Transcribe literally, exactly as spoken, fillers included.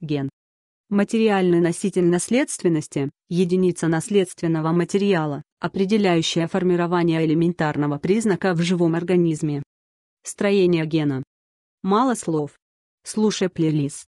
Ген. Материальный носитель наследственности – единица наследственного материала, определяющая формирование элементарного признака в живом организме. Строение гена. Мало слов. Слушай плейлист.